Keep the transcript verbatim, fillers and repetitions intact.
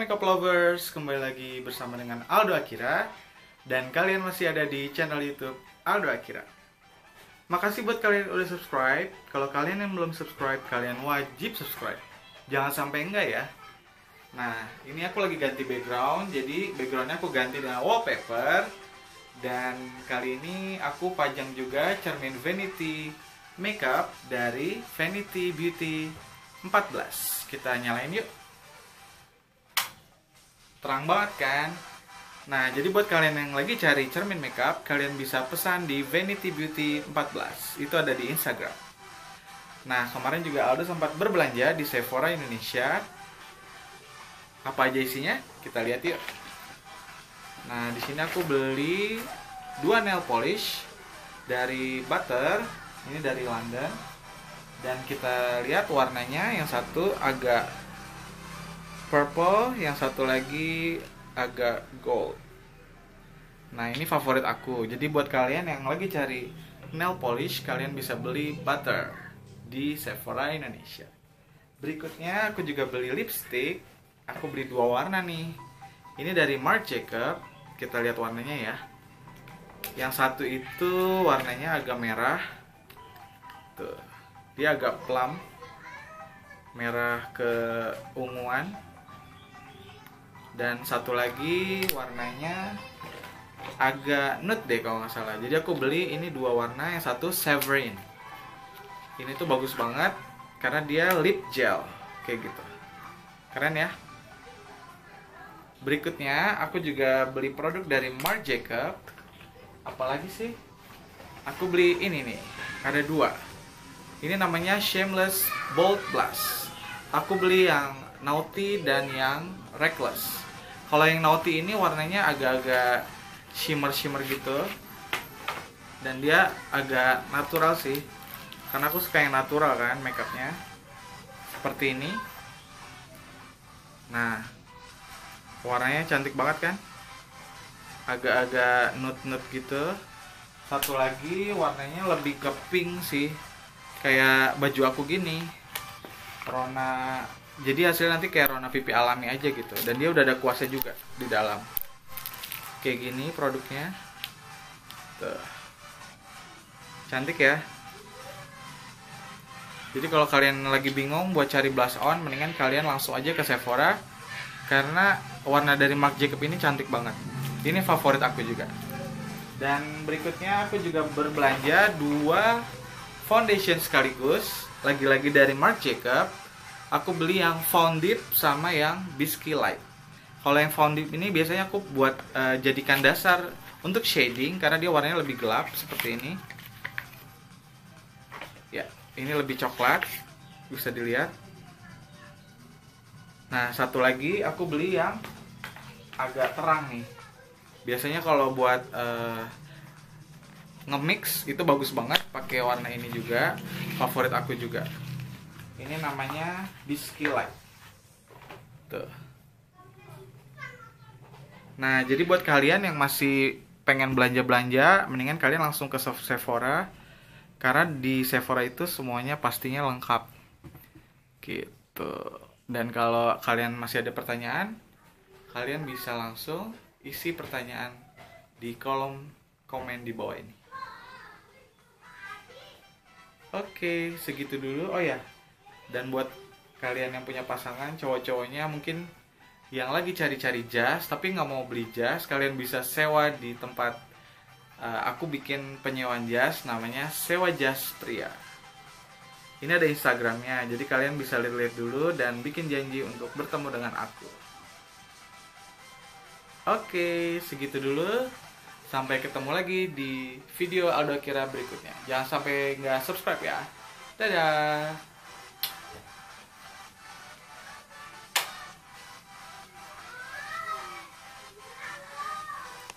makeup lovers, kembali lagi bersama dengan Aldo Akira. Dan kalian masih ada di channel YouTube Aldo Akira. Makasih buat kalian udah subscribe. Kalau kalian yang belum subscribe, kalian wajib subscribe. Jangan sampai enggak ya. Nah, ini aku lagi ganti background. Jadi backgroundnya aku ganti dengan wallpaper. Dan kali ini aku pajang juga cermin Vanity Makeup dari Vanity Beauty empat belas. Kita nyalain yuk. Terang banget kan? Nah, jadi buat kalian yang lagi cari cermin makeup, kalian bisa pesan di Vanity Beauty empat belas. Itu ada di Instagram. Nah, kemarin juga Aldo sempat berbelanja di Sephora Indonesia. Apa aja isinya? Kita lihat yuk. Nah, di sini aku beli dua nail polish dari Butter. Ini dari London. Dan kita lihat warnanya, yang satu agak purple, yang satu lagi agak gold. Nah, ini favorit aku. Jadi buat kalian yang lagi cari nail polish, kalian bisa beli Butter di Sephora Indonesia. Berikutnya aku juga beli lipstick. Aku beli dua warna nih. Ini dari Marc Jacobs. Kita lihat warnanya ya. Yang satu itu warnanya agak merah. Tuh. Dia agak plum. Merah keunguan. Dan satu lagi warnanya agak nude deh kalau nggak salah. Jadi aku beli ini dua warna, yang satu Severine. Ini tuh bagus banget karena dia lip gel kayak gitu. Keren ya. Berikutnya aku juga beli produk dari Marc Jacobs. Apalagi sih? Aku beli ini nih. Ada dua. Ini namanya Shameless Bold Plus. Aku beli yang naughty dan yang reckless. Kalau yang naughty ini warnanya agak-agak shimmer-shimmer gitu. Dan dia agak natural sih. Karena aku suka yang natural kan makeupnya. Seperti ini. Nah, warnanya cantik banget kan? Agak-agak nude-nude gitu. Satu lagi warnanya lebih ke pink sih. Kayak baju aku gini. Rona. Jadi hasilnya nanti kayak rona pipi alami aja gitu. Dan dia udah ada kuasnya juga di dalam. Kayak gini produknya. Tuh. Cantik ya. Jadi kalau kalian lagi bingung buat cari blush on, mendingan kalian langsung aja ke Sephora. Karena warna dari Marc Jacobs ini cantik banget. Ini favorit aku juga. Dan berikutnya aku juga berbelanja dua foundation sekaligus. Lagi-lagi dari Marc Jacobs. Aku beli yang Found Deep sama yang Bisky Light. Kalau yang Found Deep ini biasanya aku buat uh, jadikan dasar untuk shading karena dia warnanya lebih gelap seperti ini. Ya, ini lebih coklat, bisa dilihat. Nah, satu lagi aku beli yang agak terang nih. Biasanya kalau buat uh, nge-mix itu bagus banget pakai warna ini juga, favorit aku juga. Ini namanya Bisky Light. Tuh. Nah, jadi buat kalian yang masih pengen belanja-belanja, mendingan kalian langsung ke Sephora. Karena di Sephora itu semuanya pastinya lengkap. Gitu. Dan kalau kalian masih ada pertanyaan, kalian bisa langsung isi pertanyaan di kolom komen di bawah ini. Oke, segitu dulu. Oh ya. Dan buat kalian yang punya pasangan, cowok-cowoknya mungkin yang lagi cari-cari jas, tapi nggak mau beli jas, kalian bisa sewa di tempat uh, aku bikin penyewaan jas, namanya sewajaspria. Ini ada Instagramnya, jadi kalian bisa lihat-lihat dulu dan bikin janji untuk bertemu dengan aku. Oke, segitu dulu. Sampai ketemu lagi di video Aldo Akira berikutnya. Jangan sampai nggak subscribe ya. Dadah!